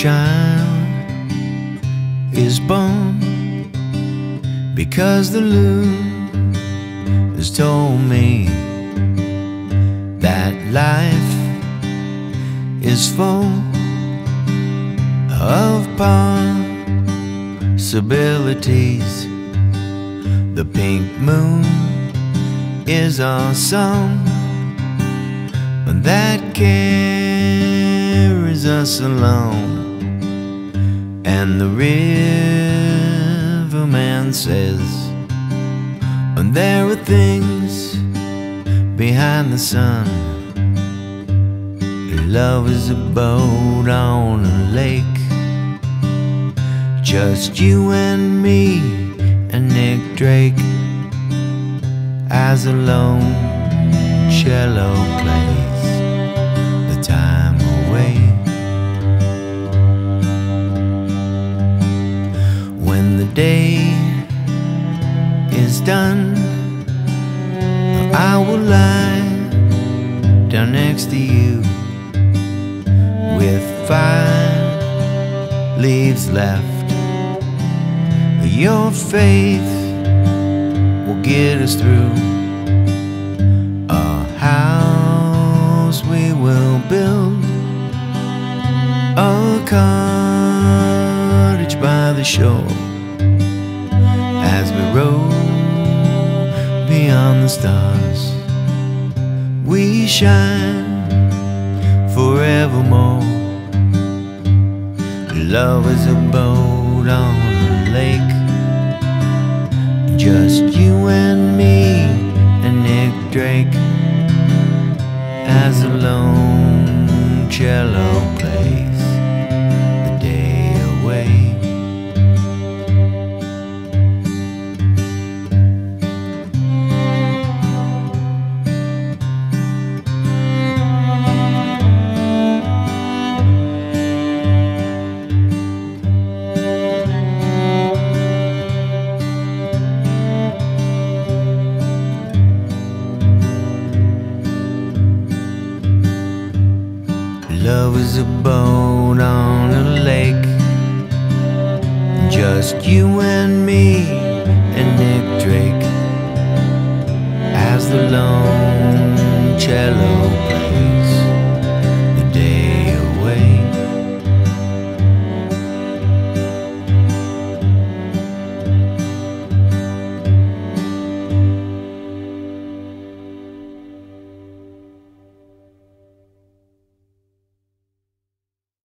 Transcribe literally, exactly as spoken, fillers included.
child is born, because the loon has told me that life is full of possibilities. The pink moon is awesome, but that carries us along. And the riverman says, and there are things behind the sun. Love is a boat on a lake, just you and me and Nick Drake, as alone cello plays the time away. When the day is done, I will lie down next to you with five leaves left. Your faith will get us through. A house we will build, a cottage by the shore, as we roam beyond the stars. We shine forevermore. Love is a boat on a lake, just you and me and Nick Drake, as a lone cello plays the day away. Love is a boat on a lake, just you and me and Nick Drake, as the lone cello